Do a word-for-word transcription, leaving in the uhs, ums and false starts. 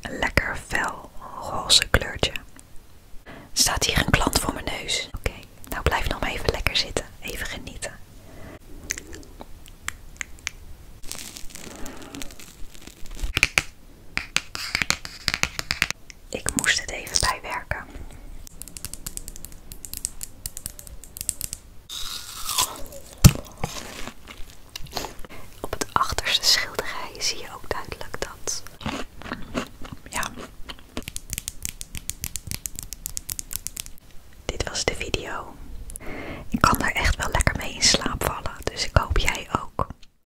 Een lekker fel roze kleurtje. Er staat hier een klant voor mijn neus. Oké, okay, nou blijf nog maar even lekker zitten. Even genieten. Ik moest het even bijwerken. Op het achterste schilderij zie je ook duidelijk dat... Ja. Dit was de video.